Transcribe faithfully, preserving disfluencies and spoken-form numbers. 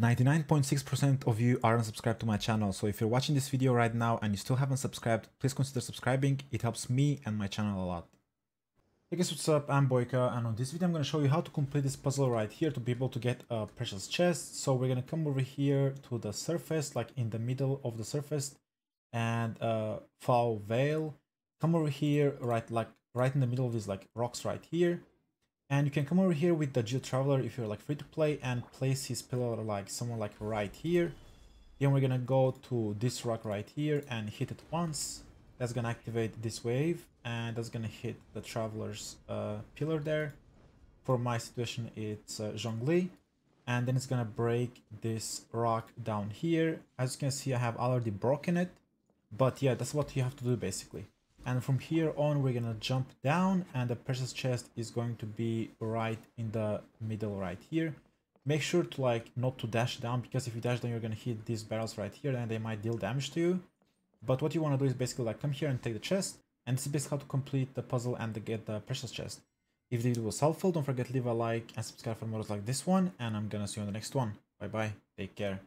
ninety-nine point six percent of you aren't subscribed to my channel, so if you're watching this video right now and you still haven't subscribed, please consider subscribing. It helps me and my channel a lot. Hey guys, what's up? I'm Boyka, and on this video I'm going to show you how to complete this puzzle right here to be able to get a precious chest. So we're going to come over here to the surface, like in the middle of the surface, and uh, Foul Veil. Come over here, right, like right in the middle of these like rocks right here. And you can come over here with the Geo Traveler if you're like free to play and place his pillar like somewhere like right here. Then we're gonna go to this rock right here and hit it once. That's gonna activate this wave, and that's gonna hit the Traveler's uh, pillar there. For my situation it's uh, Zhongli. And then it's gonna break this rock down here. As you can see I have already broken it. But yeah, that's what you have to do basically. And from here on we're gonna jump down, and the precious chest is going to be right in the middle right here. Make sure to like not to dash down, because if you dash down you're gonna hit these barrels right here and they might deal damage to you. But what you want to do is basically like come here and take the chest, and this is basically how to complete the puzzle and to get the precious chest. If the video was helpful, don't forget to leave a like and subscribe for more like this one, and I'm gonna see you on the next one. Bye bye, take care.